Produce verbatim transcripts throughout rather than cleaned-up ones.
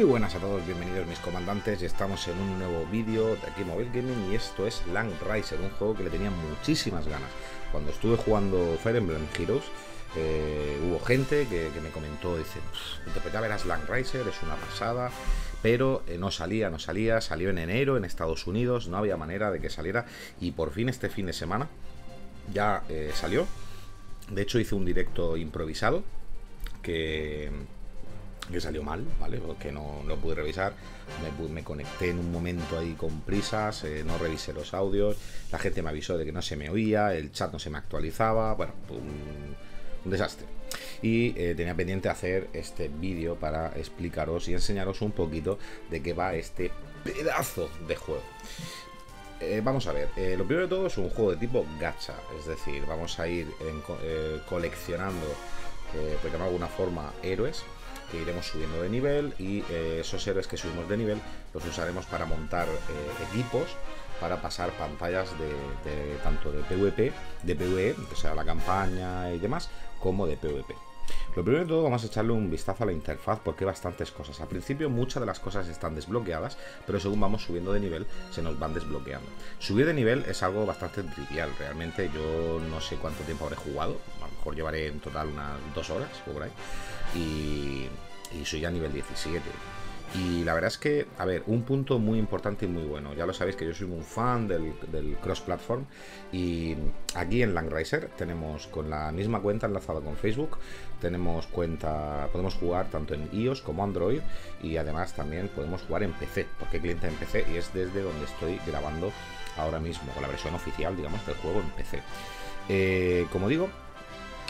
Muy buenas a todos, bienvenidos mis comandantes. Estamos en un nuevo vídeo de aquí Mobile Gaming y esto es Langrisser, un juego que le tenía muchísimas ganas. Cuando estuve jugando Fire Emblem Heroes, eh, hubo gente que, que me comentó, dice, pues ya verás Langrisser, es una pasada, pero eh, no salía, no salía, salió en enero en Estados Unidos, no había manera de que saliera y por fin este fin de semana ya eh, salió. De hecho hice un directo improvisado que... que salió mal, ¿vale? Porque no lo pude revisar, me, me conecté en un momento ahí con prisas, eh, no revisé los audios, la gente me avisó de que no se me oía, el chat no se me actualizaba, bueno, un, un desastre. Y eh, tenía pendiente hacer este vídeo para explicaros y enseñaros un poquito de qué va este pedazo de juego. Eh, vamos a ver, eh, lo primero de todo es un juego de tipo gacha, es decir, vamos a ir en, eh, coleccionando, eh, por llamarlo de alguna forma, héroes, que iremos subiendo de nivel y eh, esos héroes que subimos de nivel los usaremos para montar eh, equipos, para pasar pantallas de, de tanto de PvP, de PvE, o sea la campaña y demás, como de PvP. Lo primero de todo vamos a echarle un vistazo a la interfaz porque hay bastantes cosas. Al principio muchas de las cosas están desbloqueadas, pero según vamos subiendo de nivel se nos van desbloqueando. Subir de nivel es algo bastante trivial, realmente yo no sé cuánto tiempo habré jugado, a lo mejor llevaré en total unas dos horas o por ahí, y, y soy ya nivel diecisiete. Y la verdad es que, a ver, un punto muy importante y muy bueno, ya lo sabéis que yo soy un fan del, del cross-platform y aquí en Langrisser tenemos con la misma cuenta enlazada con Facebook, tenemos cuenta, podemos jugar tanto en iOS como Android y además también podemos jugar en P C, porque hay cliente en P C y es desde donde estoy grabando ahora mismo, con la versión oficial, digamos, del juego en P C. Eh, como digo,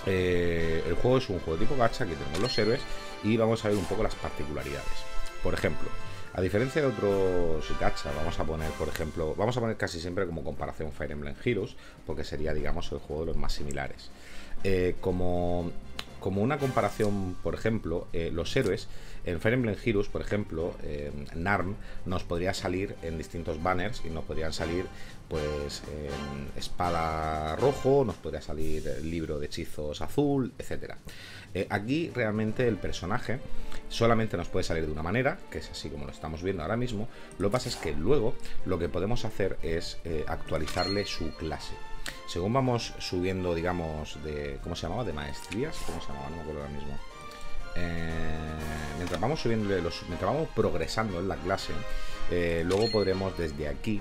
eh, el juego es un juego tipo gacha, aquí tenemos los héroes y vamos a ver un poco las particularidades. Por ejemplo, a diferencia de otros gacha, vamos a poner, por ejemplo, vamos a poner casi siempre como comparación Fire Emblem Heroes, porque sería, digamos, el juego de los más similares. Eh, como, como una comparación, por ejemplo, eh, los héroes, en Fire Emblem Heroes, por ejemplo, eh, Narm nos podría salir en distintos banners y nos podrían salir, pues, eh, espada rojo, nos podría salir libro de hechizos azul, etcétera. Eh, aquí realmente el personaje solamente nos puede salir de una manera, que es así como lo estamos viendo ahora mismo. Lo que pasa es que luego lo que podemos hacer es eh, actualizarle su clase. Según vamos subiendo, digamos, de... ¿Cómo se llamaba? De maestrías. ¿Cómo se llamaba? No me acuerdo ahora mismo. Eh, mientras vamos subiendo los... Mientras vamos progresando en la clase, eh, luego podremos desde aquí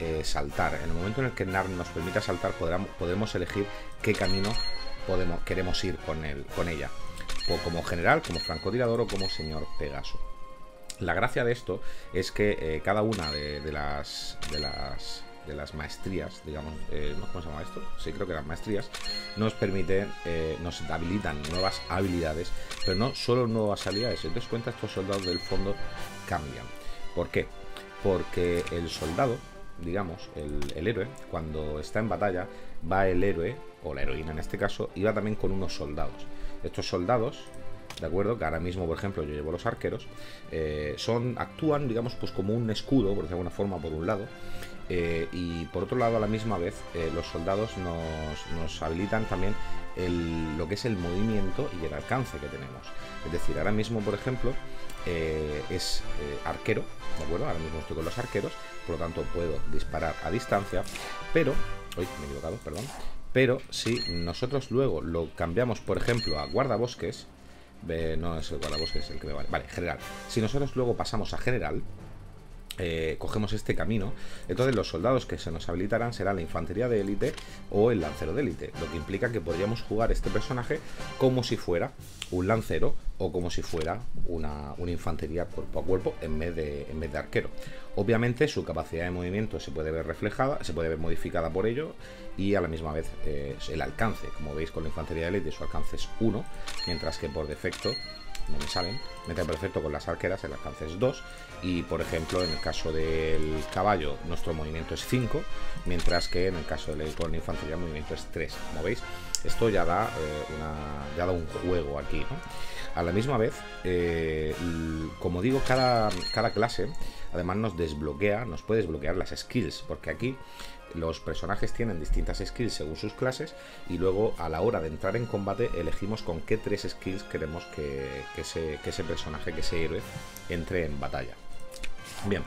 eh, saltar. En el momento en el que Narm nos permita saltar, podremos elegir qué camino podemos, queremos ir con, él, con ella. O como general, como francotirador o como señor Pegaso. La gracia de esto es que eh, cada una de, de las... De las de las maestrías, digamos, eh, ¿cómo se llama esto? Sí, creo que eran maestrías, nos permiten, eh, nos habilitan nuevas habilidades, pero no solo nuevas habilidades. Si te das cuenta, estos soldados del fondo cambian. ¿Por qué? Porque el soldado, digamos, el, el héroe, cuando está en batalla, va el héroe, o la heroína en este caso, y va también con unos soldados. Estos soldados... De acuerdo, que ahora mismo, por ejemplo, yo llevo los arqueros, eh, son, actúan, digamos, pues como un escudo, por decirlo de alguna forma, por un lado, eh, y por otro lado, a la misma vez, eh, los soldados nos, nos habilitan también el, lo que es el movimiento y el alcance que tenemos. Es decir, ahora mismo, por ejemplo, eh, es eh, arquero, ¿de acuerdo? Ahora mismo estoy con los arqueros, por lo tanto puedo disparar a distancia, pero... Uy, me he equivocado, perdón. Pero si nosotros luego lo cambiamos, por ejemplo, a guardabosques, Eh, no es el guardabosques, es el que me vale. Vale, general. Si nosotros luego pasamos a general, eh, cogemos este camino, entonces los soldados que se nos habilitarán serán la infantería de élite o el lancero de élite, lo que implica que podríamos jugar este personaje como si fuera un lancero o como si fuera una, una infantería cuerpo a cuerpo en vez de, en vez de arquero. Obviamente su capacidad de movimiento se puede ver reflejada, se puede ver modificada por ello y a la misma vez eh, el alcance, como veis con la infantería de élite su alcance es uno, mientras que por defecto, no me salen, me trae perfecto con las arqueras, el alcance es dos y por ejemplo en el caso del caballo nuestro movimiento es cinco, mientras que en el caso de la infantería el movimiento es tres, como veis esto ya da, eh, una, ya da un juego aquí, ¿no? A la misma vez, eh, como digo, cada, cada clase además nos desbloquea, nos puede desbloquear las skills, porque aquí Los personajes tienen distintas skills según sus clases y luego a la hora de entrar en combate elegimos con qué tres skills queremos que, que, ese, que ese personaje, que ese héroe, entre en batalla. Bien,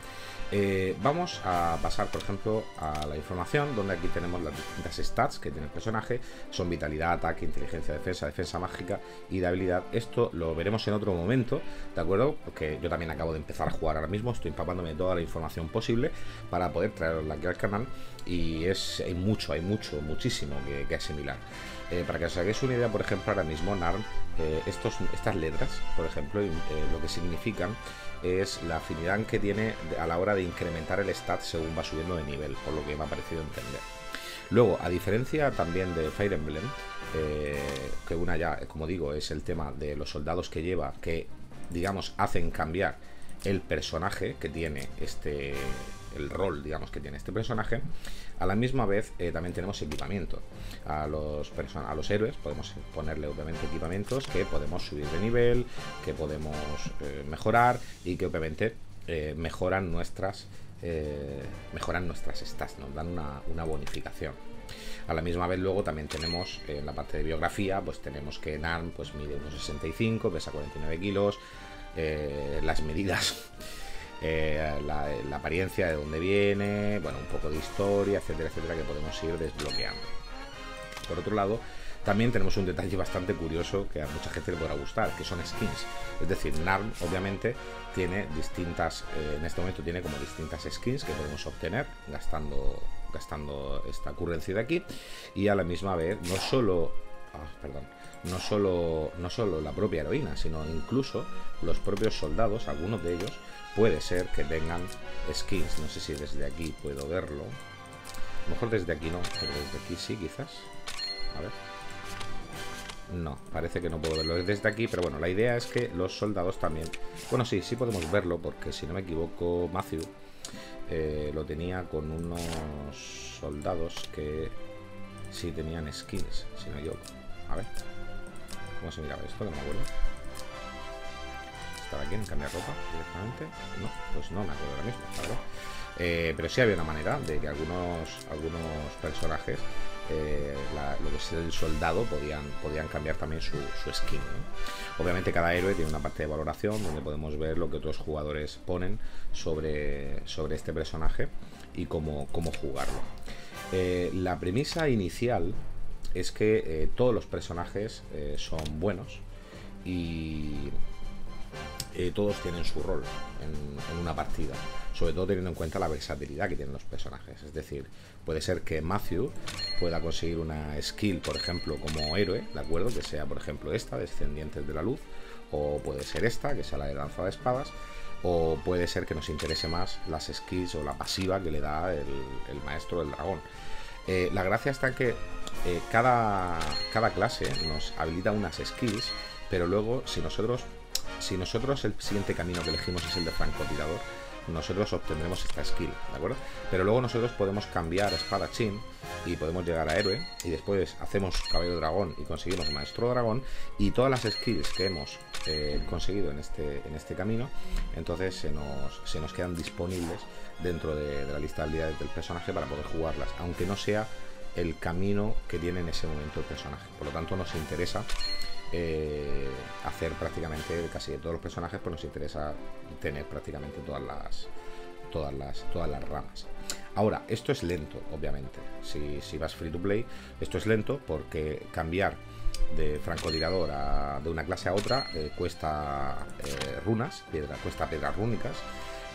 eh, vamos a pasar por ejemplo a la información, donde aquí tenemos las distintas stats que tiene el personaje. Son vitalidad, ataque, inteligencia, defensa, defensa mágica y de habilidad. Esto lo veremos en otro momento, ¿de acuerdo? Porque yo también acabo de empezar a jugar ahora mismo, estoy empapándome de toda la información posible para poder traerla aquí al canal. Y es, hay mucho, hay mucho, muchísimo que, que asimilar. Eh, para que os hagáis una idea, por ejemplo, ahora mismo Narm, eh, estos, estas letras, por ejemplo, eh, lo que significan es la afinidad que tiene a la hora de incrementar el stat según va subiendo de nivel, por lo que me ha parecido entender. Luego, a diferencia también de Fire Emblem, eh, que una ya, como digo, es el tema de los soldados que lleva, que, digamos, hacen cambiar el personaje que tiene este... el rol, digamos, que tiene este personaje. A la misma vez eh, también tenemos equipamiento a los, a los héroes. Podemos ponerle obviamente equipamientos que podemos subir de nivel, que podemos eh, mejorar y que obviamente eh, mejoran nuestras eh, mejoran nuestras stats, nos dan una, una bonificación. A la misma vez luego también tenemos eh, en la parte de biografía, pues tenemos que Narm pues mide unos sesenta y cinco, pesa cuarenta y nueve kilos, eh, las medidas, Eh, la, la apariencia, de dónde viene, bueno, un poco de historia, etcétera, etcétera, que podemos ir desbloqueando. Por otro lado, también tenemos un detalle bastante curioso que a mucha gente le podrá gustar, que son skins. Es decir, Narm obviamente tiene distintas, eh, en este momento tiene como distintas skins que podemos obtener gastando, gastando esta currencia de aquí. Y a la misma vez, no solo... Oh, perdón. No solo, no solo la propia heroína, sino incluso los propios soldados, algunos de ellos, puede ser que tengan skins. No sé si desde aquí puedo verlo. A lo mejor desde aquí no, pero desde aquí sí, quizás. A ver. No, parece que no puedo verlo desde aquí, pero bueno, la idea es que los soldados también... Bueno, sí, sí podemos verlo, porque si no me equivoco, Matthew eh, lo tenía con unos soldados que sí tenían skins, si no me equivoco. A ver. ¿Cómo se miraba esto? Que no me acuerdo. ¿Estaba aquí en cambiar ropa directamente? No, pues no me acuerdo ahora mismo, la verdad. Eh, pero sí había una manera de que algunos, algunos personajes, eh, la, lo que es el soldado, podían, podían cambiar también su, su skin, ¿no? Obviamente cada héroe tiene una parte de valoración donde podemos ver lo que otros jugadores ponen sobre, sobre este personaje y cómo, cómo jugarlo. Eh, la premisa inicial... es que eh, todos los personajes eh, son buenos y eh, todos tienen su rol en, en una partida, sobre todo teniendo en cuenta la versatilidad que tienen los personajes. Es decir, puede ser que Matthew pueda conseguir una skill, por ejemplo, como héroe, ¿de acuerdo? Que sea, por ejemplo, esta, Descendientes de la Luz, o puede ser esta, que sea la de Lanza de Espadas, o puede ser que nos interese más las skills o la pasiva que le da el, el Maestro del Dragón. Eh, la gracia está en que eh, cada, cada clase nos habilita unas skills, pero luego si nosotros, si nosotros el siguiente camino que elegimos es el de francotirador, nosotros obtendremos esta skill, ¿de acuerdo? Pero luego nosotros podemos cambiar a espadachín y podemos llegar a héroe, y después hacemos caballero dragón y conseguimos maestro dragón, y todas las skills que hemos eh, conseguido en este, en este camino, entonces se nos, se nos quedan disponibles dentro de, de la lista de habilidades del personaje para poder jugarlas, aunque no sea el camino que tiene en ese momento el personaje. Por lo tanto nos interesa Eh, hacer prácticamente casi de todos los personajes, pues nos interesa tener prácticamente todas las todas las todas las ramas. Ahora, esto es lento, obviamente. Si, si vas free to play, esto es lento porque cambiar de francotirador a, de una clase a otra eh, cuesta eh, runas, piedra, cuesta piedras rúnicas.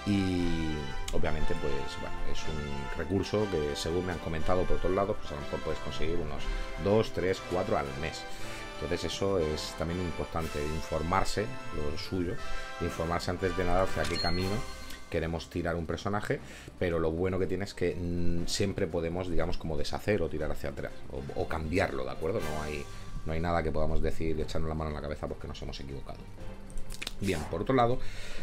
Y obviamente pues bueno, es un recurso que según me han comentado por todos lados, pues a lo mejor puedes conseguir unos dos, tres, cuatro al mes. Entonces eso es también importante, informarse, lo suyo, informarse antes de nada hacia qué camino queremos tirar un personaje, pero lo bueno que tiene es que mmm, siempre podemos, digamos, como deshacer o tirar hacia atrás, o, o cambiarlo, ¿de acuerdo? No hay, no hay nada que podamos decir echando la mano en la cabeza porque nos hemos equivocado. bien por otro lado.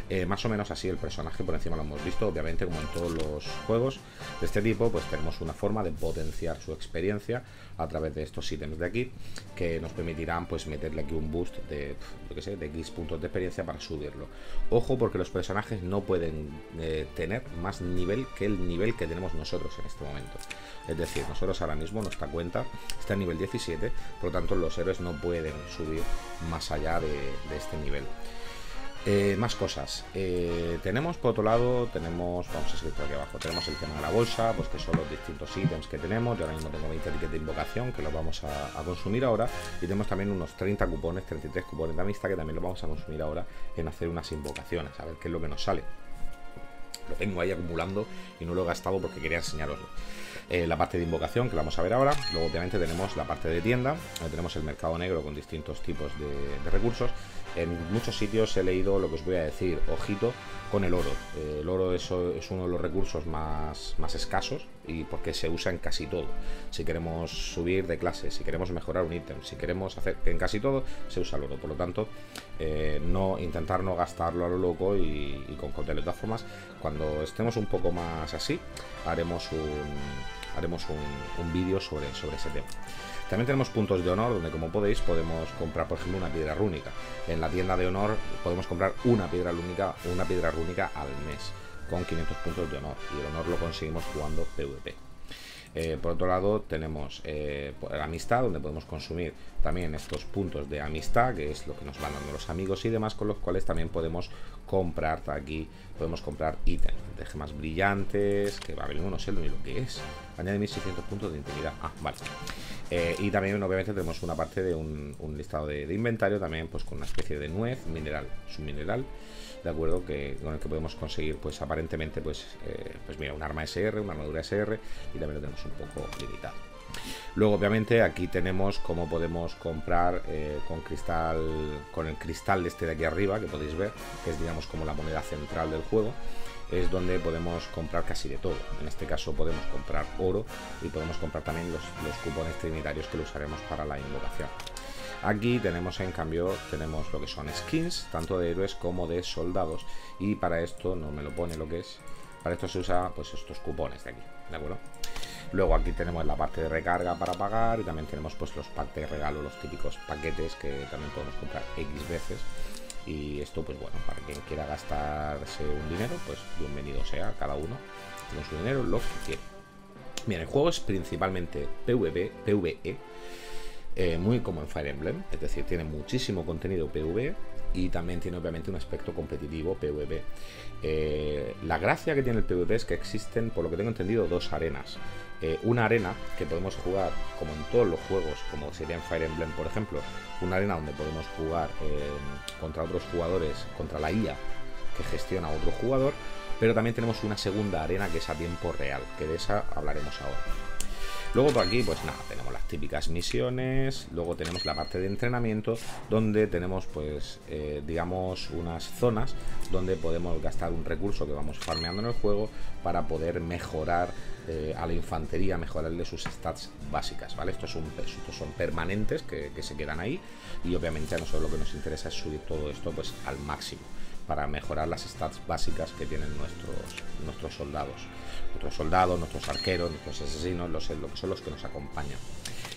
Eh, más o menos así el personaje, por encima lo hemos visto, obviamente como en todos los juegos de este tipo, pues tenemos una forma de potenciar su experiencia a través de estos ítems de aquí, que nos permitirán pues meterle aquí un boost de, yo que sé, de X puntos de experiencia para subirlo. Ojo, porque los personajes no pueden eh, tener más nivel que el nivel que tenemos nosotros en este momento. Es decir, nosotros ahora mismo, nuestra cuenta está en nivel diecisiete, por lo tanto los héroes no pueden subir más allá de, de este nivel. Eh, más cosas, eh, tenemos por otro lado, tenemos, vamos a seguir por aquí abajo, tenemos el tema de la bolsa, pues que son los distintos ítems que tenemos. Yo ahora mismo tengo veinte tickets de invocación que los vamos a, a consumir ahora, y tenemos también unos treinta cupones, treinta y tres cupones de amistad que también los vamos a consumir ahora en hacer unas invocaciones, a ver qué es lo que nos sale. Lo tengo ahí acumulando y no lo he gastado porque quería enseñaroslo. Eh, la parte de invocación que la vamos a ver ahora. Luego obviamente tenemos la parte de tienda, donde tenemos el mercado negro con distintos tipos de, de recursos. En muchos sitios he leído lo que os voy a decir, ojito con el oro. Eh, el oro es, es uno de los recursos más, más escasos, y porque se usa en casi todo. Si queremos subir de clase, si queremos mejorar un ítem, si queremos hacer, en casi todo se usa el oro. Por lo tanto, eh, no intentar no gastarlo a lo loco y, y con cautelas. De todas formas, cuando estemos un poco más así, haremos un, haremos un, un vídeo sobre, sobre ese tema. También tenemos puntos de honor, donde como podéis podemos comprar, por ejemplo, una piedra rúnica. En la tienda de honor podemos comprar una piedra rúnica, una piedra rúnica al mes, con quinientos puntos de honor, y el honor lo conseguimos jugando PvP. Eh, por otro lado tenemos eh, la amistad, donde podemos consumir también estos puntos de amistad, que es lo que nos van dando los amigos y demás, con los cuales también podemos comprar aquí, podemos comprar ítems de gemas brillantes, que va a venir, no sé ni lo que es, añade mil seiscientos puntos de intimidad, ah, vale. Eh, y también obviamente tenemos una parte de un, un listado de, de inventario también, pues con una especie de nuez mineral, submineral, de acuerdo, que con el que podemos conseguir pues aparentemente pues eh, pues mira, un arma S R, una armadura S R, y también lo tenemos un poco limitado. Luego obviamente aquí tenemos cómo podemos comprar eh, con cristal, con el cristal de este de aquí arriba que podéis ver, que es digamos como la moneda central del juego. Es donde podemos comprar casi de todo. En este caso podemos comprar oro, y podemos comprar también los, los cupones trinitarios que lo usaremos para la invocación. Aquí tenemos, en cambio, tenemos lo que son skins, tanto de héroes como de soldados, y para esto, no me lo pone lo que es, para esto se usa pues estos cupones de aquí, ¿de acuerdo? Luego aquí tenemos la parte de recarga para pagar, y también tenemos pues los packs de regalo, los típicos paquetes que también podemos comprar X veces. Y esto, pues bueno, para quien quiera gastarse un dinero, pues bienvenido sea, cada uno con su dinero, lo que quiere. Bien, el juego es principalmente PvP, PvE, eh, muy como en Fire Emblem, es decir, tiene muchísimo contenido PvE, y también tiene obviamente un aspecto competitivo PvP. Eh, la gracia que tiene el PvP es que existen, por lo que tengo entendido, dos arenas. Eh, una arena que podemos jugar como en todos los juegos, como sería en Fire Emblem por ejemplo, una arena donde podemos jugar eh, contra otros jugadores, contra la I A que gestiona otro jugador, pero también tenemos una segunda arena que es a tiempo real, que de esa hablaremos ahora. Luego por aquí, pues nada, tenemos las típicas misiones, luego tenemos la parte de entrenamiento, donde tenemos pues, eh, digamos, unas zonas donde podemos gastar un recurso que vamos farmeando en el juego para poder mejorar eh, a la infantería, mejorarle sus stats básicas, ¿vale? Estos son, estos son permanentes que, que se quedan ahí, y obviamente a nosotros lo que nos interesa es subir todo esto pues al máximo, para mejorar las stats básicas que tienen nuestros, nuestros soldados, nuestros soldados, nuestros arqueros, nuestros asesinos, los, lo que son los que nos acompañan.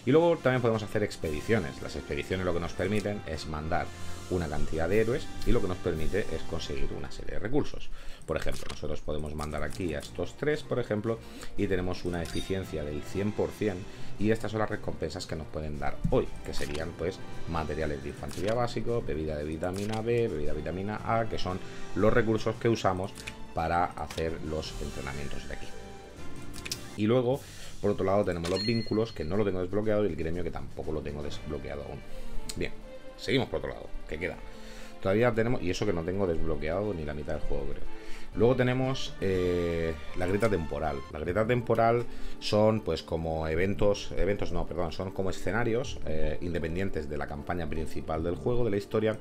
Y luego también podemos hacer expediciones. Las expediciones lo que nos permiten es mandar una cantidad de héroes, y lo que nos permite es conseguir una serie de recursos. Por ejemplo, nosotros podemos mandar aquí a estos tres, por ejemplo, y tenemos una eficiencia del cien por ciento, y estas son las recompensas que nos pueden dar hoy, que serían pues materiales de infantería básico, bebida de vitamina B, bebida de vitamina A, que son los recursos que usamos para hacer los entrenamientos de aquí. Y luego, por otro lado, tenemos los vínculos, que no lo tengo desbloqueado, y el gremio, que tampoco lo tengo desbloqueado aún. Bien, seguimos por otro lado, que queda. Todavía tenemos, y eso que no tengo desbloqueado ni la mitad del juego, creo. Luego tenemos eh, la grieta temporal. La grieta temporal son pues como eventos, eventos no, perdón, son como escenarios eh, independientes de la campaña principal del juego, de la historia.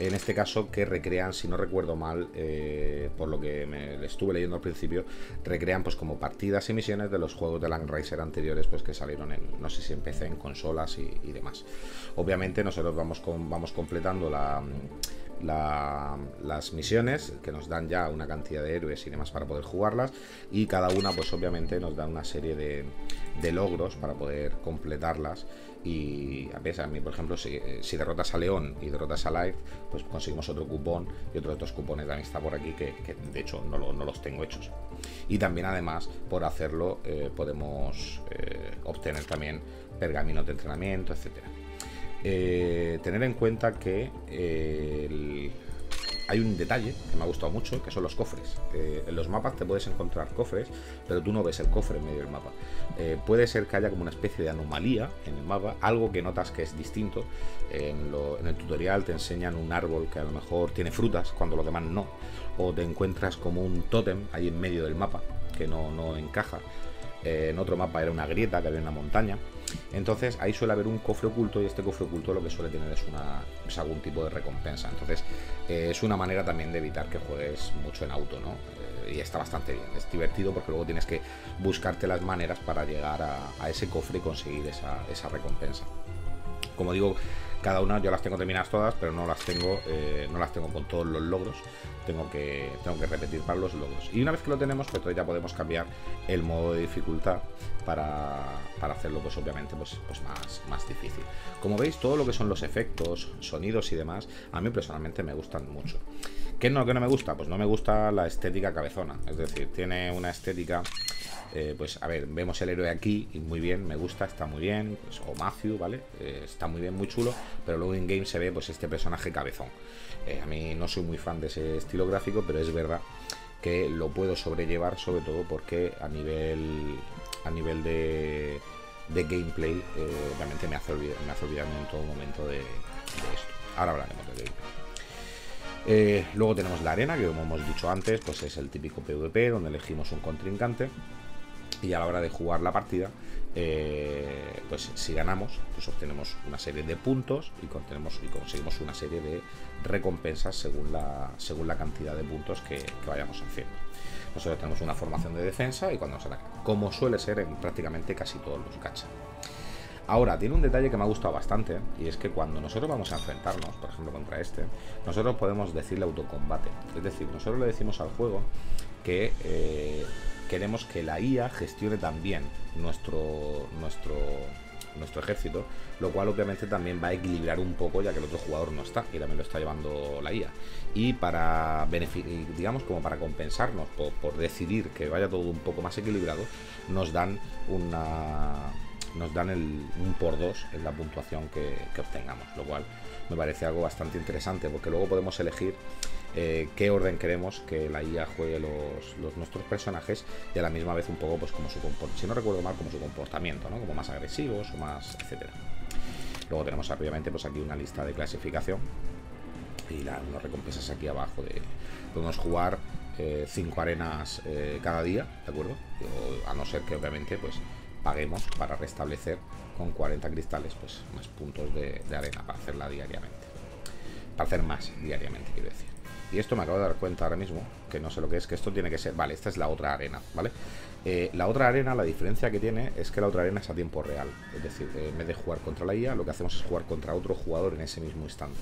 En este caso que recrean, si no recuerdo mal, eh, por lo que me estuve leyendo al principio, recrean pues como partidas y misiones de los juegos de Langrisser anteriores, pues que salieron en, no sé si empecé en consolas y, y demás. Obviamente nosotros vamos, con, vamos completando la... la, las misiones, que nos dan ya una cantidad de héroes y demás para poder jugarlas, y cada una pues obviamente nos da una serie de, de logros para poder completarlas. Y a pesar, a mí por ejemplo, si, si derrotas a León y derrotas a Life, pues conseguimos otro cupón, y otros dos cupones también está por aquí, que, que de hecho no, lo, no los tengo hechos. Y también además por hacerlo eh, podemos eh, obtener también pergaminos de entrenamiento, etcétera. Eh, tener en cuenta que eh, el... hay un detalle que me ha gustado mucho, que son los cofres. Eh, en los mapas te puedes encontrar cofres, pero tú no ves el cofre en medio del mapa. Eh, puede ser que haya como una especie de anomalía en el mapa, algo que notas que es distinto. En, lo, en el tutorial te enseñan un árbol que a lo mejor tiene frutas cuando los demás no, o te encuentras como un tótem ahí en medio del mapa que no, no encaja. Eh, en otro mapa era una grieta que había en una montaña. Entonces ahí suele haber un cofre oculto, y este cofre oculto lo que suele tener es, una, es algún tipo de recompensa. Entonces eh, es una manera también de evitar que juegues mucho en auto, ¿no? Eh, y está bastante bien, es divertido porque luego tienes que buscarte las maneras para llegar a, a ese cofre y conseguir esa, esa recompensa. Como digo, cada una yo las tengo terminadas todas, pero no las tengo eh, no las tengo con todos los logros. Tengo que, tengo que repetir para los logros. Y una vez que lo tenemos, pues entonces ya podemos cambiar el modo de dificultad para, para hacerlo, pues obviamente, pues, pues más, más difícil. Como veis, todo lo que son los efectos, sonidos y demás, a mí personalmente me gustan mucho. ¿Qué no, qué no me gusta? Pues no me gusta la estética cabezona. Es decir, tiene una estética... Eh, pues a ver, vemos el héroe aquí y muy bien, me gusta, está muy bien, pues, o Matthew, ¿vale? Eh, está muy bien, muy chulo, pero luego en game se ve pues este personaje cabezón. Eh, a mí no soy muy fan de ese estilo gráfico, pero es verdad que lo puedo sobrellevar, sobre todo porque a nivel a nivel de, de gameplay eh, realmente me hace olvidar, me hace olvidarme en todo momento de, de esto. Ahora hablaremos de gameplay. Eh, luego tenemos la arena, que como hemos dicho antes, pues es el típico PvP donde elegimos un contrincante. Y a la hora de jugar la partida, eh, pues si ganamos, pues obtenemos una serie de puntos y, y conseguimos una serie de recompensas según la, según la cantidad de puntos que, que vayamos haciendo. Nosotros tenemos una formación de defensa y cuando nos atacan, como suele ser en prácticamente casi todos los gacha. Ahora, tiene un detalle que me ha gustado bastante, y es que cuando nosotros vamos a enfrentarnos, por ejemplo contra este, nosotros podemos decirle autocombate. Es decir, nosotros le decimos al juego que... Eh, queremos que la I A gestione también nuestro, nuestro, nuestro ejército, lo cual obviamente también va a equilibrar un poco, ya que el otro jugador no está y también lo está llevando la I A. Y para digamos como para compensarnos por, por decidir que vaya todo un poco más equilibrado, nos dan una nos dan el, un por dos en la puntuación que, que obtengamos, lo cual me parece algo bastante interesante, porque luego podemos elegir Eh, qué orden queremos que la I A juegue los, los nuestros personajes, y a la misma vez un poco pues como su comportamiento, si no recuerdo mal, como su comportamiento, ¿no? Como más agresivos o más, etcétera. Luego tenemos obviamente pues aquí una lista de clasificación y la, unas recompensas aquí abajo. De, podemos jugar eh, cinco arenas eh, cada día, ¿de acuerdo? O, a no ser que obviamente pues paguemos para restablecer con cuarenta cristales pues más puntos de, de arena para hacerla diariamente. Para hacer más diariamente, quiero decir. Y esto me acabo de dar cuenta ahora mismo, que no sé lo que es, que esto tiene que ser... Vale, esta es la otra arena, ¿vale? Eh, la otra arena, la diferencia que tiene es que la otra arena es a tiempo real. Es decir, eh, en vez de jugar contra la I A, lo que hacemos es jugar contra otro jugador en ese mismo instante.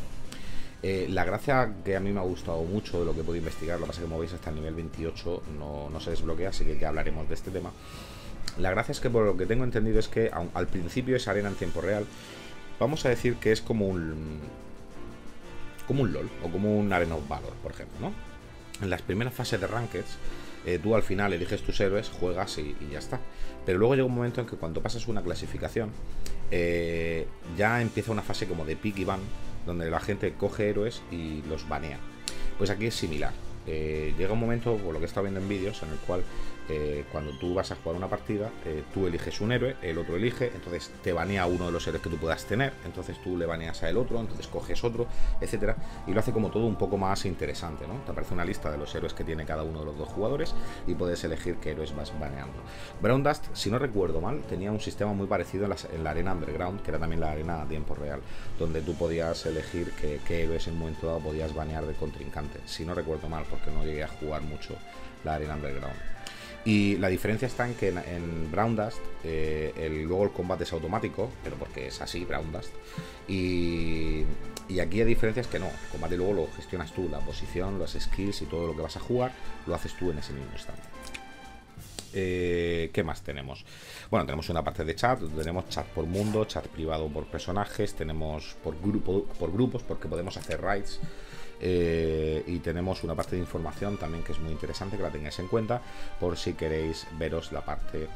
Eh, la gracia que a mí me ha gustado mucho de lo que puedo investigar, lo que pasa es que como veis hasta el nivel veintiocho no, no se desbloquea, así que ya hablaremos de este tema. La gracia es que por lo que tengo entendido es que al principio esa arena en tiempo real, vamos a decir que es como un... como un LOL o como un Arena of Valor, por ejemplo, ¿no? En las primeras fases de Rankeds, eh, tú al final eliges tus héroes, juegas y, y ya está. Pero luego llega un momento en que cuando pasas una clasificación, eh, ya empieza una fase como de pick y ban, donde la gente coge héroes y los banea. Pues aquí es similar. Eh, llega un momento, por lo que he estado viendo en vídeos, en el cual eh, cuando tú vas a jugar una partida, eh, tú eliges un héroe, el otro elige, entonces te banea uno de los héroes que tú puedas tener, entonces tú le baneas a el otro, entonces coges otro, etcétera, y lo hace como todo un poco más interesante, ¿no? Te aparece una lista de los héroes que tiene cada uno de los dos jugadores y puedes elegir qué héroes vas baneando. Brown Dust, si no recuerdo mal, tenía un sistema muy parecido en la, en la arena underground, que era también la arena a tiempo real, donde tú podías elegir qué, qué héroes en un momento dado podías banear de contrincante, si no recuerdo mal, porque no llegué a jugar mucho la arena underground. Y la diferencia está en que en, en Brown Dust eh, el, luego el combate es automático, pero porque es así Brown Dust, y Y aquí la diferencia es que no, el combate luego lo gestionas tú, la posición, las skills y todo lo que vas a jugar lo haces tú en ese mismo instante. Eh, ¿Qué más tenemos? Bueno, tenemos una parte de chat, tenemos chat por mundo, chat privado por personajes, tenemos por, grupo, por grupos, porque podemos hacer raids. Eh, y tenemos una parte de información también que es muy interesante, que la tengáis en cuenta por si queréis veros la parte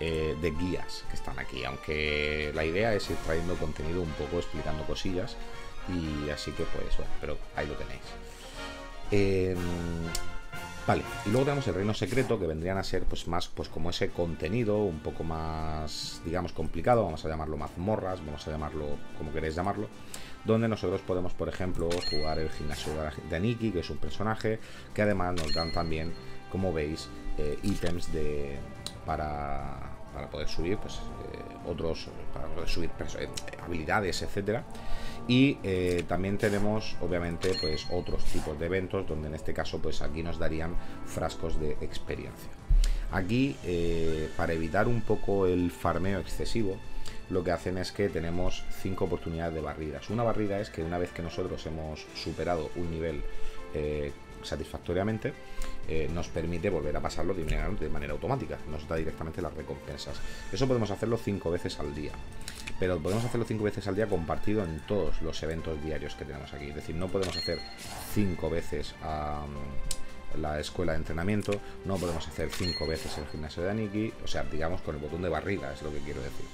eh, de guías que están aquí, aunque la idea es ir trayendo contenido un poco, explicando cosillas, y así que pues bueno, pero ahí lo tenéis. eh, Vale, y luego tenemos el reino secreto, que vendrían a ser pues más pues como ese contenido un poco más, digamos, complicado, vamos a llamarlo mazmorras, vamos a llamarlo como queréis llamarlo, donde nosotros podemos, por ejemplo, jugar el gimnasio de Aniki, que es un personaje que además nos dan también, como veis, eh, ítems de para, para poder subir pues eh, otros, para poder subir eh, habilidades, etcétera. Y eh, también tenemos, obviamente, pues otros tipos de eventos, donde en este caso, pues aquí nos darían frascos de experiencia. Aquí, eh, para evitar un poco el farmeo excesivo, lo que hacen es que tenemos cinco oportunidades de barridas. Una barrida es que una vez que nosotros hemos superado un nivel eh, satisfactoriamente, eh, nos permite volver a pasarlo de manera, de manera automática, nos da directamente las recompensas. Eso podemos hacerlo cinco veces al día. Pero podemos hacerlo cinco veces al día compartido en todos los eventos diarios que tenemos aquí. Es decir, no podemos hacer cinco veces um, la escuela de entrenamiento, no podemos hacer cinco veces el gimnasio de Aniki, o sea, digamos con el botón de barrida, es lo que quiero decir.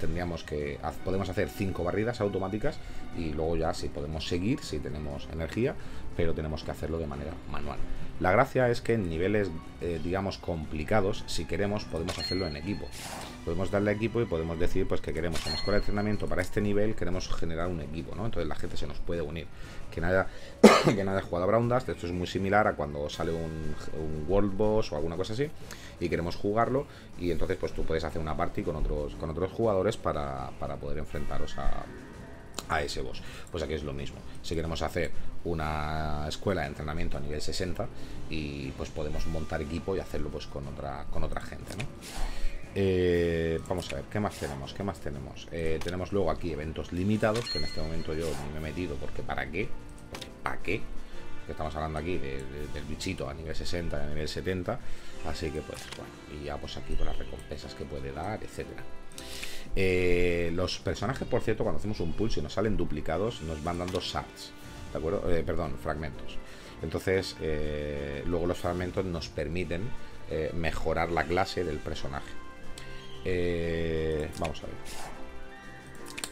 Tendríamos que, podemos hacer cinco barridas automáticas y luego ya si podemos seguir, si tenemos energía, pero tenemos que hacerlo de manera manual. La gracia es que en niveles, eh, digamos, complicados, si queremos, podemos hacerlo en equipo. Podemos darle a equipo y podemos decir pues que queremos una escuela de entrenamiento para este nivel, queremos generar un equipo, ¿no? Entonces la gente se nos puede unir. Quien haya, quien haya jugado a Brown Dust, esto es muy similar a cuando sale un, un World Boss o alguna cosa así y queremos jugarlo, y entonces pues tú puedes hacer una party con otros, con otros jugadores para, para poder enfrentaros a... a ese boss. Pues aquí es lo mismo. Si queremos hacer una escuela de entrenamiento a nivel sesenta, y pues podemos montar equipo y hacerlo pues con otra con otra gente, ¿no? Eh, vamos a ver, ¿qué más tenemos? ¿Qué más tenemos? Eh, tenemos luego aquí eventos limitados, que en este momento yo ni me he metido porque ¿para qué? Porque ¿para qué? Que estamos hablando aquí de, de, del bichito a nivel sesenta, a nivel setenta, así que pues bueno, y ya pues aquí con las recompensas que puede dar, etcétera. Eh, los personajes, por cierto, cuando hacemos un pulso y nos salen duplicados, nos van dando shards, ¿de acuerdo? Eh, perdón, fragmentos. Entonces, eh, luego los fragmentos nos permiten eh, mejorar la clase del personaje. Eh, vamos a ver.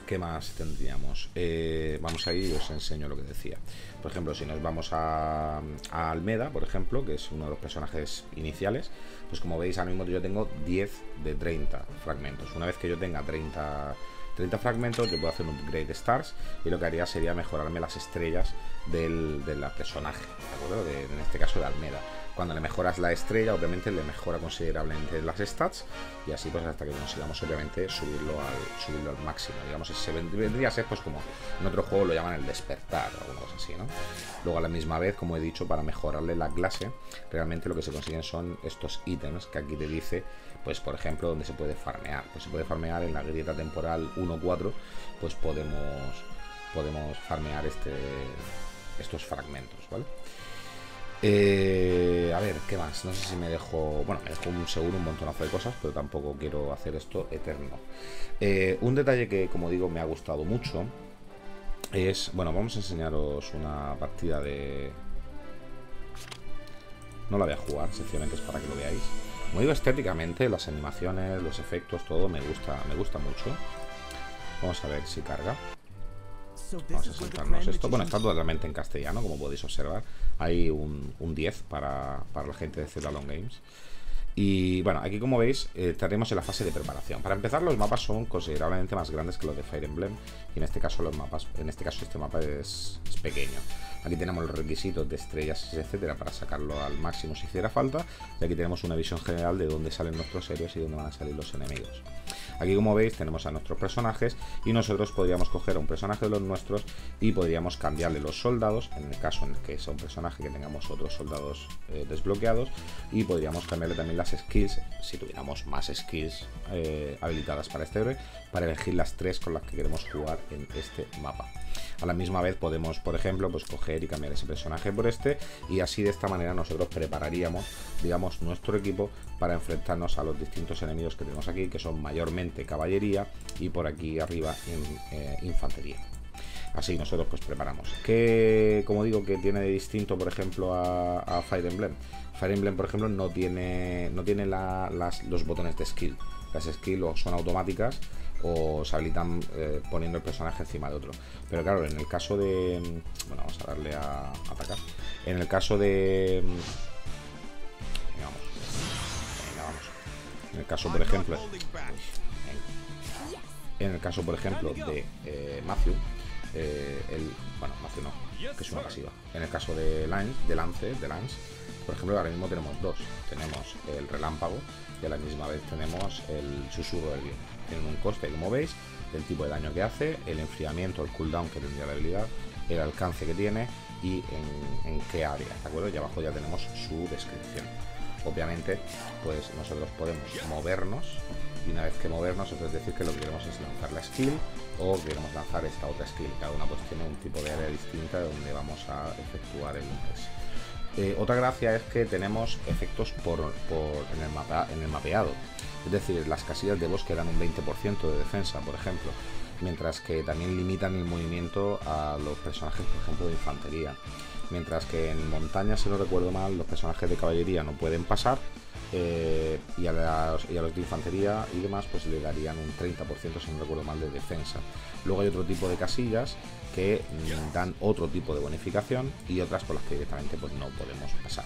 ¿Qué más tendríamos? Eh, vamos ahí y os enseño lo que decía. Por ejemplo, si nos vamos a, a Almeda, por ejemplo, que es uno de los personajes iniciales, pues como veis, ahora mismo yo tengo diez de treinta fragmentos. Una vez que yo tenga treinta, treinta fragmentos, yo puedo hacer un upgrade de stars, y lo que haría sería mejorarme las estrellas del, del personaje, ¿de acuerdo? De, en este caso de Almeda. Cuando le mejoras la estrella, obviamente le mejora considerablemente las stats, y así pues hasta que consigamos obviamente subirlo al, subirlo al máximo. Digamos, se vendría a ser pues como en otro juego lo llaman el despertar o algo así, ¿no? Luego a la misma vez, como he dicho, para mejorarle la clase, realmente lo que se consiguen son estos ítems que aquí te dice, pues por ejemplo, donde se puede farmear. Pues se puede farmear en la grieta temporal uno cuatro, pues podemos, podemos farmear este, estos fragmentos, ¿vale? Eh, a ver, ¿qué más? No sé si me dejo... Bueno, me dejo un seguro un montonazo de cosas, pero tampoco quiero hacer esto eterno. Eh, un detalle que, como digo, me ha gustado mucho es... Bueno, vamos a enseñaros una partida de... No la voy a jugar, sencillamente es para que lo veáis. Como digo, estéticamente, las animaciones, los efectos, todo me gusta, me gusta mucho. Vamos a ver si carga. Vamos a saltarnos esto. Bueno, está totalmente en castellano, como podéis observar. Hay un, un diez para, para la gente de Zero Long Games. Y bueno, aquí como veis, eh, estaremos en la fase de preparación. Para empezar, los mapas son considerablemente más grandes que los de Fire Emblem. Y en este caso los mapas, en este caso este mapa es, es pequeño. Aquí tenemos los requisitos de estrellas, etcétera, para sacarlo al máximo si hiciera falta. Y aquí tenemos una visión general de dónde salen nuestros héroes y dónde van a salir los enemigos. Aquí, como veis, tenemos a nuestros personajes y nosotros podríamos coger a un personaje de los nuestros y podríamos cambiarle los soldados, en el caso en el que sea un personaje que tengamos otros soldados eh, desbloqueados, y podríamos cambiarle también las skills, si tuviéramos más skills eh, habilitadas para este héroe, para elegir las tres con las que queremos jugar en este mapa. A la misma vez podemos, por ejemplo, pues coger y cambiar ese personaje por este, y así de esta manera nosotros prepararíamos, digamos, nuestro equipo para enfrentarnos a los distintos enemigos que tenemos aquí, que son mayormente caballería y por aquí arriba en, eh, infantería. Así nosotros pues preparamos. ¿Qué, como digo, que tiene de distinto, por ejemplo, a, a Fire Emblem? Fire Emblem, por ejemplo, no tiene, no tiene la, las, los botones de skill. Las skills o son automáticas o se habilitan eh, poniendo el personaje encima de otro. Pero claro, en el caso de... Bueno, vamos a darle a, a atacar. En el caso de... Venga, vamos. Venga, vamos. En el caso, por ejemplo... En el caso, por ejemplo, de eh, Matthew... Eh, el, bueno, Matthew no, que es una pasiva. En el caso de Lance, de Lance, de Lance, por ejemplo, ahora mismo tenemos dos. Tenemos el relámpago y a la misma vez tenemos el susurro del viento. Tienen un coste, como veis, del tipo de daño que hace, el enfriamiento, el cooldown que tendría la habilidad, el alcance que tiene y en, en qué área, ¿de acuerdo? Y abajo ya tenemos su descripción. Obviamente, pues nosotros podemos movernos, y una vez que movernos, es decir, que lo que queremos es lanzar la skill o queremos lanzar esta otra skill. Cada una pues tiene un tipo de área distinta donde vamos a efectuar el ingreso. Eh, otra gracia es que tenemos efectos por, por en, el mapa, en el mapeado, es decir, las casillas de bosque dan un veinte por ciento de defensa, por ejemplo, mientras que también limitan el movimiento a los personajes, por ejemplo, de infantería. Mientras que en montaña, si no recuerdo mal, los personajes de caballería no pueden pasar, eh, y, a las, y a los de infantería y demás pues le darían un treinta por ciento, si no recuerdo mal, de defensa. Luego hay otro tipo de casillas que dan otro tipo de bonificación y otras por las que directamente pues no podemos pasar.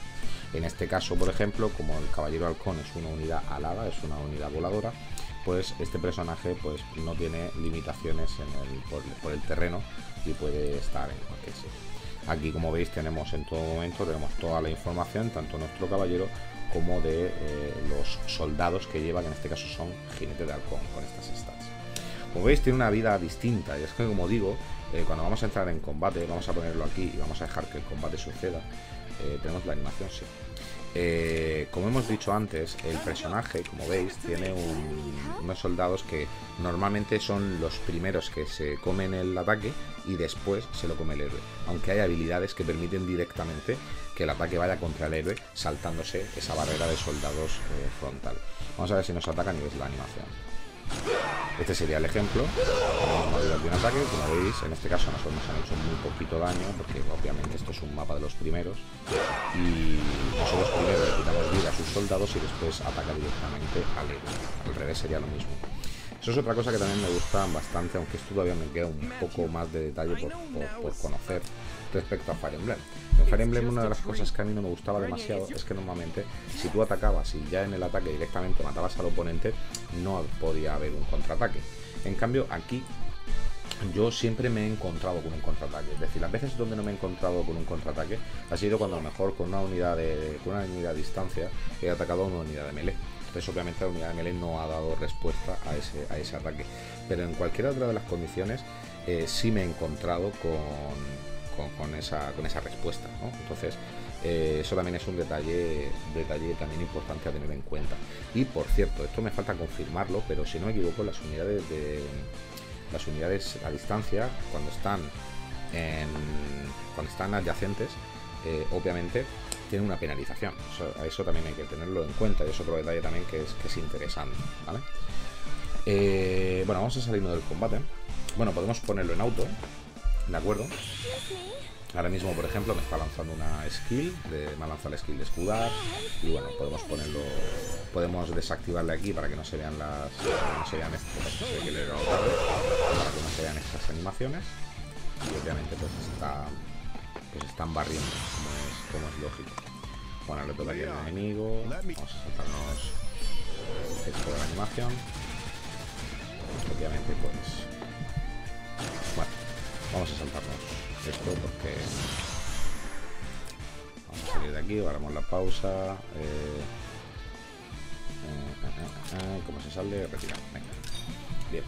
En este caso, por ejemplo, como el caballero halcón es una unidad alada, es una unidad voladora, pues este personaje pues no tiene limitaciones en el, por, por el terreno y puede estar en cualquier sitio. Aquí, como veis, tenemos en todo momento tenemos toda la información, tanto nuestro caballero como de eh, los soldados que lleva, que en este caso son jinetes de halcón, con estas stats. Como veis, tiene una vida distinta, y es que, como digo, eh, cuando vamos a entrar en combate, vamos a ponerlo aquí y vamos a dejar que el combate suceda. Eh, tenemos la animación, sí. Eh, como hemos dicho antes, el personaje, como veis, tiene un, unos soldados que normalmente son los primeros que se comen el ataque y después se lo come el héroe, aunque hay habilidades que permiten directamente que el ataque vaya contra el héroe saltándose esa barrera de soldados eh, frontal. Vamos a ver si nos atacan y es la animación. Este sería el ejemplo. Tenemos una de un ataque, como veis, en este caso a nosotros nos han hecho muy poquito daño, porque obviamente esto es un mapa de los primeros, y nosotros primero le quitamos vida a sus soldados y después ataca directamente al héroe. Al revés sería lo mismo. Eso es otra cosa que también me gusta bastante, aunque esto todavía me queda un poco más de detalle por, por, por conocer respecto a Fire Emblem. En Fire Emblem una de las cosas que a mí no me gustaba demasiado es que normalmente si tú atacabas y ya en el ataque directamente matabas al oponente, no podía haber un contraataque. En cambio aquí yo siempre me he encontrado con un contraataque, es decir, las veces donde no me he encontrado con un contraataque ha sido cuando a lo mejor con una unidad de, con una unidad de distancia he atacado a una unidad de melee. Entonces obviamente la unidad de melee no ha dado respuesta a ese, a ese ataque, pero en cualquiera otra de las condiciones eh, sí me he encontrado con, con, con, esa, con esa respuesta, ¿no? Entonces eh, eso también es un detalle, detalle también importante a tener en cuenta. Y por cierto, esto me falta confirmarlo, pero si no me equivoco, las unidades, de, las unidades a distancia, cuando están, en, cuando están adyacentes, eh, obviamente tiene una penalización. Eso, eso también hay que tenerlo en cuenta, y es otro detalle también que es, que es interesante, ¿vale? Eh, bueno, vamos a salirnos del combate. Bueno, podemos ponerlo en auto, ¿de acuerdo? Ahora mismo, por ejemplo, me está lanzando una skill, de, me ha lanzado la skill de escudar, y bueno, podemos ponerlo, podemos desactivarle aquí para que no se vean las, para que no se vean estas, para que no se vean estas animaciones, y obviamente pues está... pues están barriendo, como es, como es lógico. Bueno, le toca aquí al enemigo. Vamos a saltarnos esto de la animación. Obviamente, pues... Bueno, vamos a saltarnos esto porque... Vamos a salir de aquí, agarramos la pausa. Eh... Eh, eh, eh, eh, ¿Cómo se sale? Retirar. Venga. Bien.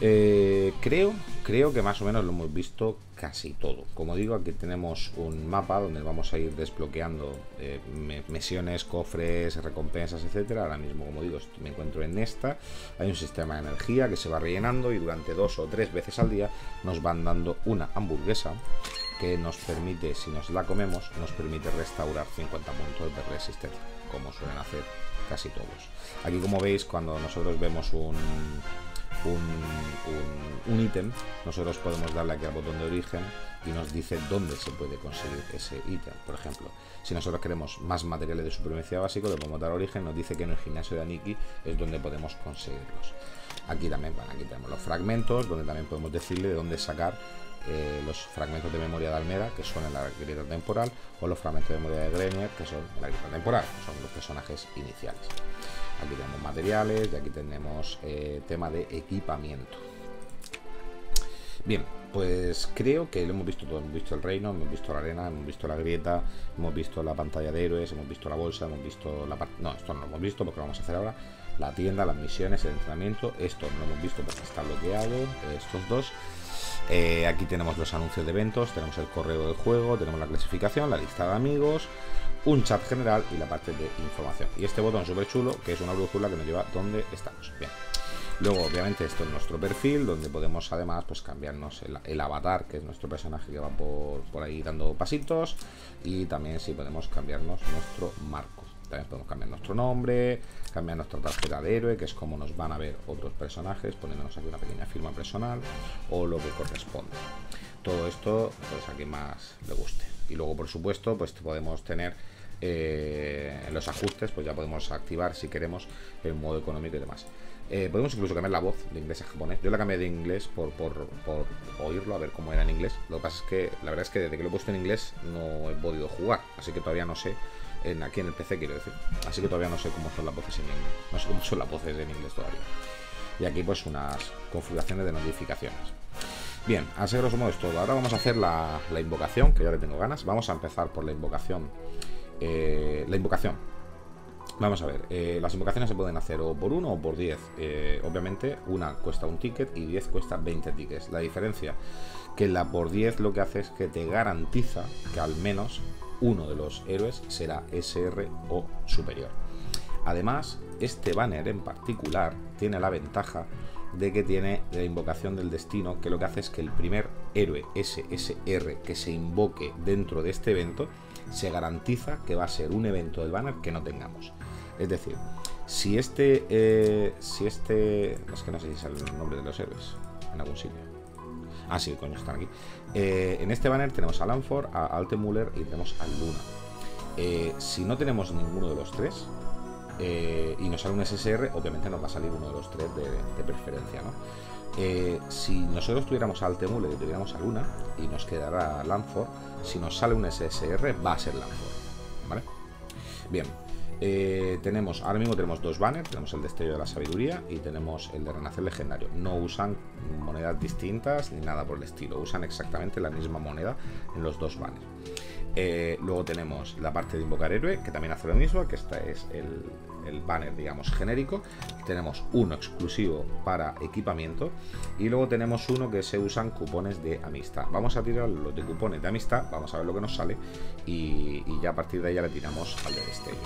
Eh, creo, creo que más o menos lo hemos visto casi todo. Como digo, aquí tenemos un mapa donde vamos a ir desbloqueando eh, misiones, cofres, recompensas, etcétera. Ahora mismo, como digo, me encuentro en esta. Hay un sistema de energía que se va rellenando y durante dos o tres veces al día nos van dando una hamburguesa que nos permite, si nos la comemos, nos permite restaurar cincuenta puntos de resistencia, como suelen hacer casi todos. Aquí, como veis, cuando nosotros vemos un... un, un, un ítem, nosotros podemos darle aquí al botón de origen y nos dice dónde se puede conseguir ese ítem. Por ejemplo, si nosotros queremos más materiales de supremacía básico, le podemos dar origen, nos dice que en el gimnasio de Aniki es donde podemos conseguirlos. Aquí también, bueno, aquí tenemos los fragmentos, donde también podemos decirle de dónde sacar eh, los fragmentos de memoria de Almeda, que son en la grieta temporal, o los fragmentos de memoria de Grenier, que son en la grieta temporal, que son los personajes iniciales. Aquí tenemos materiales y aquí tenemos eh, tema de equipamiento. Bien, pues creo que lo hemos visto todo. Hemos visto el reino, hemos visto la arena, hemos visto la grieta, hemos visto la pantalla de héroes, hemos visto la bolsa, hemos visto la parte... No, esto no lo hemos visto porque lo vamos a hacer ahora. La tienda, las misiones, el entrenamiento. Esto no lo hemos visto porque está bloqueado. Estos dos. Eh, aquí tenemos los anuncios de eventos, tenemos el correo del juego, tenemos la clasificación, la lista de amigos, un chat general y la parte de información. Y este botón súper chulo, que es una brújula que nos lleva donde estamos. Bien. Luego, obviamente, esto es nuestro perfil, donde podemos además pues cambiarnos el, el avatar, que es nuestro personaje que va por, por ahí dando pasitos. Y también sí podemos cambiarnos nuestro marco. También podemos cambiar nuestro nombre, cambiar nuestra tarjeta de héroe, que es como nos van a ver otros personajes, poniéndonos aquí una pequeña firma personal o lo que corresponde. Todo esto, pues a quien más le guste. Y luego, por supuesto, pues podemos tener eh, los ajustes, pues ya podemos activar si queremos el modo económico y demás. Eh, podemos incluso cambiar la voz de inglés a japonés. Yo la cambié de inglés por, por, por oírlo, a ver cómo era en inglés. Lo que pasa es que la verdad es que desde que lo he puesto en inglés no he podido jugar, así que todavía no sé. En, aquí en el P C, quiero decir, así que todavía no sé cómo son las voces en inglés, no sé cómo son las voces en inglés todavía. Y aquí pues unas configuraciones de notificaciones. Bien, así grosso modo es todo. Ahora vamos a hacer la, la invocación, que ya le tengo ganas. Vamos a empezar por la invocación. eh, La invocación Vamos a ver, eh, las invocaciones se pueden hacer o por uno o por diez. eh, Obviamente una cuesta un ticket y diez cuesta veinte tickets. La diferencia que la por diez lo que hace es que te garantiza que al menos uno de los héroes será S R o superior. Además, este banner en particular tiene la ventaja de que tiene la invocación del destino, que lo que hace es que el primer héroe S S R que se invoque dentro de este evento se garantiza que va a ser un evento del banner que no tengamos. Es decir, si este... Eh, si este... Es que no sé si sale el nombre de los héroes en algún sitio. Ah, sí, coño, están aquí. Eh, en este banner tenemos a Lanford, a Altemüller y tenemos a Luna. Eh, si no tenemos ninguno de los tres eh, y nos sale un S S R, obviamente nos va a salir uno de los tres de, de preferencia, ¿no? Eh, si nosotros tuviéramos a Altemüller y tuviéramos a Luna y nos quedará Lanford, si nos sale un S S R va a ser Lanford, ¿vale? Bien. Eh, tenemos, ahora mismo tenemos dos banners. Tenemos el destello de la sabiduría y tenemos el de renacer legendario. No usan monedas distintas ni nada por el estilo, usan exactamente la misma moneda en los dos banners. eh, Luego tenemos la parte de invocar héroe, que también hace lo mismo, que este es el, el banner, digamos, genérico. Tenemos uno exclusivo para equipamiento y luego tenemos uno que se usan cupones de amistad. Vamos a tirar los de cupones de amistad, vamos a ver lo que nos sale y, y ya a partir de ahí ya le tiramos al de destello.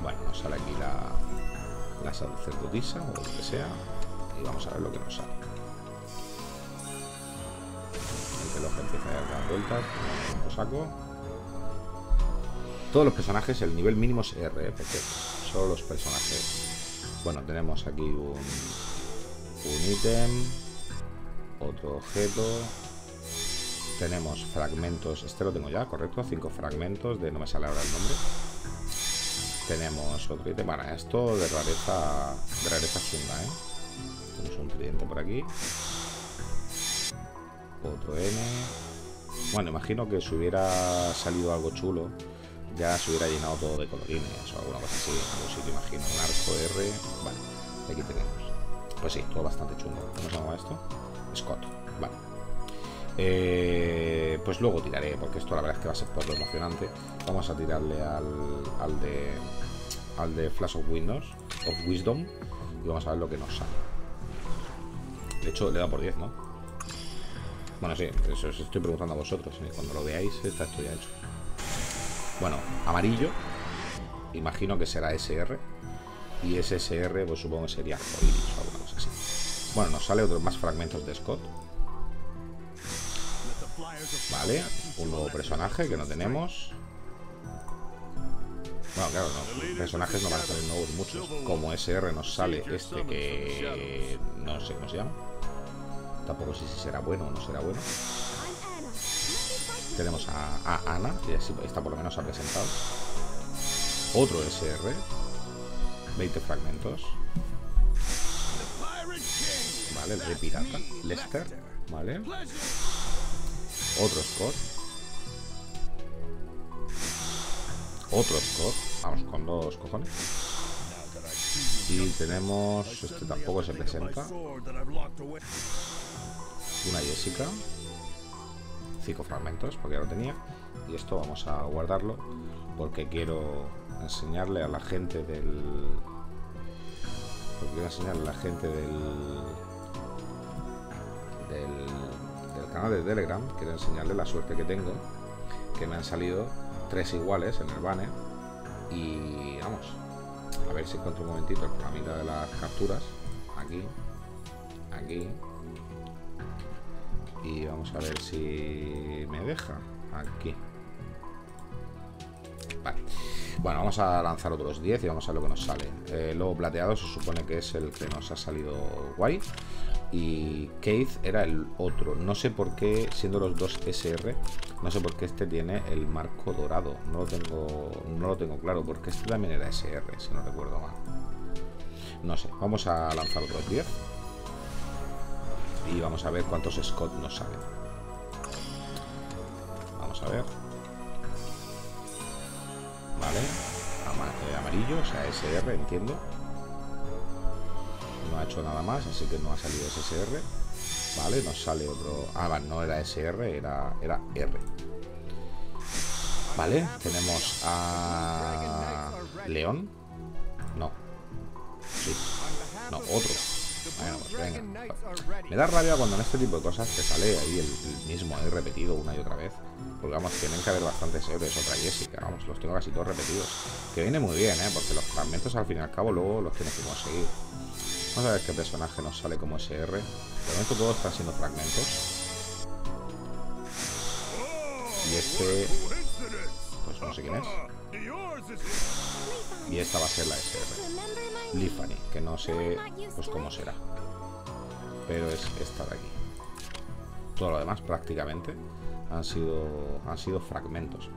Bueno, nos sale aquí la, la sacerdotisa o lo que sea. Y vamos a ver lo que nos sale. El reloj empieza a dar vueltas. Lo saco. Todos los personajes, el nivel mínimo es R P G. Solo los personajes. Bueno, tenemos aquí un, un ítem. Otro objeto. Tenemos fragmentos. Este lo tengo ya, correcto. Cinco fragmentos de... No me sale ahora el nombre. Tenemos otro ítem, bueno, esto de rareza, de rareza chunga, ¿eh? Tenemos un tridente por aquí. Otro N. Bueno, imagino que si hubiera salido algo chulo, ya se hubiera llenado todo de colorines o alguna cosa así, en algún sitio, imagino. Un arco R. Vale, aquí tenemos. Pues sí, todo bastante chungo. ¿Cómo se llama esto? Scott. Vale. Eh, pues luego tiraré, porque esto la verdad es que va a ser poco emocionante. Vamos a tirarle al, al de al de Flash of Windows, of Wisdom, Y vamos a ver lo que nos sale. De hecho, le da por diez, ¿no? Bueno, sí, eso os estoy preguntando a vosotros, ¿eh? Cuando lo veáis, está esto ya hecho. Bueno, amarillo. Imagino que será S R. Y S S R, pues supongo que sería Iris o alguna cosa así. Bueno, nos sale otros más fragmentos de Scott. Vale, un nuevo personaje que no tenemos. Bueno, claro, no, personajes no van a salir nuevos muchos. Como S R nos sale este que... no sé cómo se llama. Tampoco sé si será bueno o no será bueno. Tenemos a, a Ana, que ya está, por lo menos ha presentado. Otro S R. veinte fragmentos. Vale, el rey pirata. Lester. Vale. Otro Scott. Otro Scott. Vamos con dos cojones. Y tenemos... este tampoco se presenta. Una Jessica. Cinco fragmentos, porque ya lo tenía. Y esto vamos a guardarlo, porque quiero enseñarle a la gente del... porque quiero enseñarle a la gente del... del... del canal de Telegram. Quiero enseñarle la suerte que tengo, que me han salido tres iguales en el banner. Y vamos, a ver si encuentro un momentito el programita de las capturas. Aquí, aquí. Y vamos a ver si me deja. Aquí. Vale. Bueno, vamos a lanzar otros diez y vamos a ver lo que nos sale. Eh, lobo plateado se supone que es el que nos ha salido guay. Y Keith era el otro. No sé por qué, siendo los dos S R, no sé por qué este tiene el marco dorado. No lo tengo, no lo tengo claro, porque este también era S R, si no recuerdo mal. No sé. Vamos a lanzar otros diez. Y vamos a ver cuántos Scott nos salen. Vamos a ver. Vale. Amarillo, o sea, S R, entiendo. No ha hecho nada más, así que no ha salido S S R. Vale, nos sale otro... ah, no era S R, era, era R. Vale, tenemos a... León. No. Sí. No, otro. Bueno, pues venga. Me da rabia cuando en este tipo de cosas te sale ahí el, el mismo ahí repetido una y otra vez. Porque vamos, tienen que haber bastantes héroes. Otra Jessica, vamos, los tengo casi todos repetidos. Que viene muy bien, ¿eh? Porque los fragmentos al fin y al cabo luego los tienes que conseguir. Vamos a ver qué personaje nos sale como S R. De momento todos están siendo fragmentos. Y este... pues no sé quién es. Y esta va a ser la S R. Liffany, que no sé pues cómo será. Pero es esta de aquí. Todo lo demás prácticamente han sido, han sido fragmentos.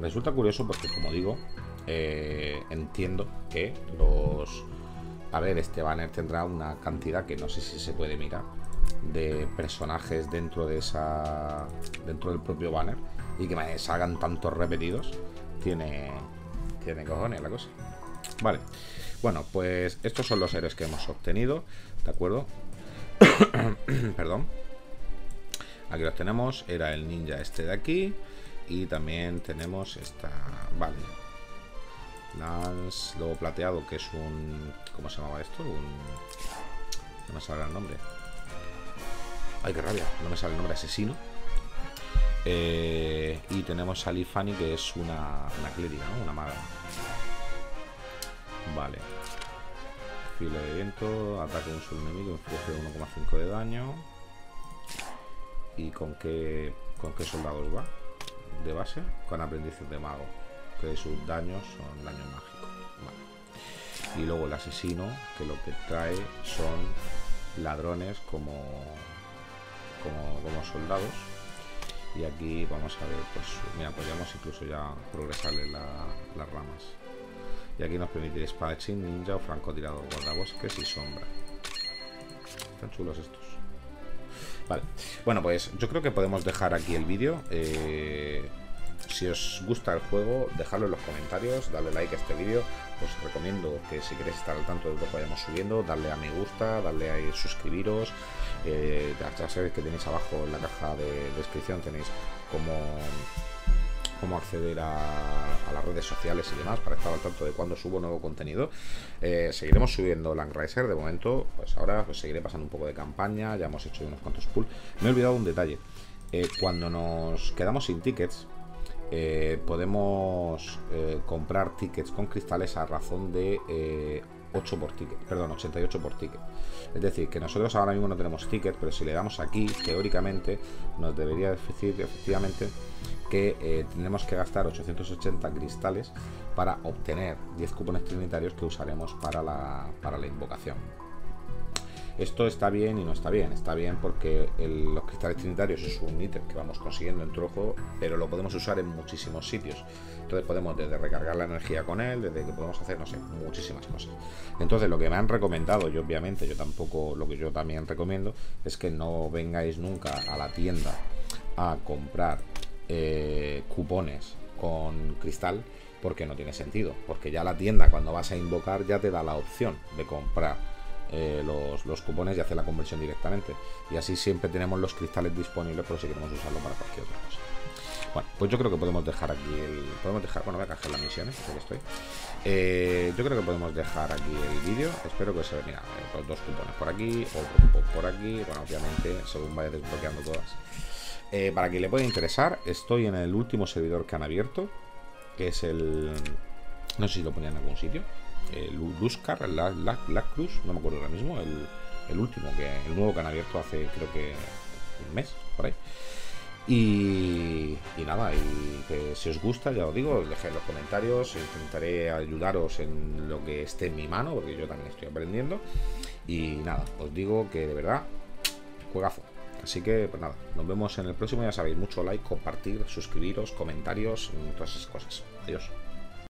Resulta curioso porque, como digo, eh, entiendo que los... a ver, este banner tendrá una cantidad que no sé si se puede mirar de personajes dentro de esa... dentro del propio banner. Y que me salgan tantos repetidos. Tiene... tiene cojones la cosa. Vale. Bueno, pues estos son los héroes que hemos obtenido. ¿De acuerdo? Perdón. Aquí los tenemos. Era el ninja este de aquí. Y también tenemos esta... vale. Lance, lobo plateado, que es un... ¿cómo se llamaba esto? Un... no me sale el nombre. Ay, qué rabia. No me sale el nombre. Asesino. Eh, y tenemos a Liffany, que es una, una clériga, ¿no? Una maga. Vale. Filo de viento, ataque de un solo enemigo, inflige uno coma cinco de daño. ¿Y con qué, con qué soldados va? De base, con aprendices de mago, que sus daños son daños mágicos. Vale. Y luego el asesino, que lo que trae son ladrones como, como, como soldados. Y aquí vamos a ver, pues mira, podríamos incluso ya progresarle la, las ramas. Y aquí nos permite espadachín, ninja o francotirador, guardabosques y sombra. Están chulos estos. Vale, bueno, pues yo creo que podemos dejar aquí el vídeo. Eh, si os gusta el juego, dejadlo en los comentarios, darle like a este vídeo. Os recomiendo que si queréis estar al tanto de lo que vayamos subiendo, darle a me gusta, darle a suscribiros. Eh, ya sabéis que tenéis abajo en la caja de descripción, tenéis como cómo acceder a, a las redes sociales y demás para estar al tanto de cuando subo nuevo contenido. Eh, seguiremos subiendo Langrisser de momento, pues ahora pues seguiré pasando un poco de campaña, ya hemos hecho unos cuantos pulls. Me he olvidado un detalle, eh, cuando nos quedamos sin tickets, eh, podemos eh, comprar tickets con cristales a razón de... Eh, ocho por ticket, perdón, ochenta y ocho por ticket. Es decir, que nosotros ahora mismo no tenemos ticket, pero si le damos aquí, teóricamente nos debería decir efectivamente que eh, tenemos que gastar ochocientos ochenta cristales para obtener diez cupones trinitarios que usaremos para la, para la invocación. Esto está bien y no está bien. Está bien porque el, los cristales trinitarios es un ítem que vamos consiguiendo en todo el juego, pero lo podemos usar en muchísimos sitios. Entonces podemos desde recargar la energía con él, desde que podemos hacer, no sé, muchísimas cosas. Entonces lo que me han recomendado, yo obviamente, yo tampoco, lo que yo también recomiendo es que no vengáis nunca a la tienda a comprar eh, cupones con cristal, porque no tiene sentido. Porque ya la tienda, cuando vas a invocar, ya te da la opción de comprar Eh, los, los cupones y hacer la conversión directamente, y así siempre tenemos los cristales disponibles por si queremos usarlo para cualquier otra cosa. Bueno, pues yo creo que podemos dejar aquí el... podemos dejar, bueno, voy a canjear las misiones, creo que estoy. Eh, yo creo que podemos dejar aquí el vídeo. Espero que os haya... mira, eh, los dos cupones por aquí, otro cupón por aquí. Bueno, obviamente, según vaya desbloqueando todas. Eh, para quien le pueda interesar, estoy en el último servidor que han abierto, que es el... no sé si lo ponía en algún sitio. Eh, Luscar, la, la, la Cruz, no me acuerdo ahora mismo, el, el último, que el nuevo que han abierto hace creo que un mes, por ahí. Y, y nada, y que si os gusta, ya os digo, dejad los comentarios, intentaré ayudaros en lo que esté en mi mano, porque yo también estoy aprendiendo. Y nada, os digo que de verdad, juegazo. Así que, pues nada, nos vemos en el próximo, ya sabéis, mucho like, compartir, suscribiros, comentarios, todas esas cosas. Adiós.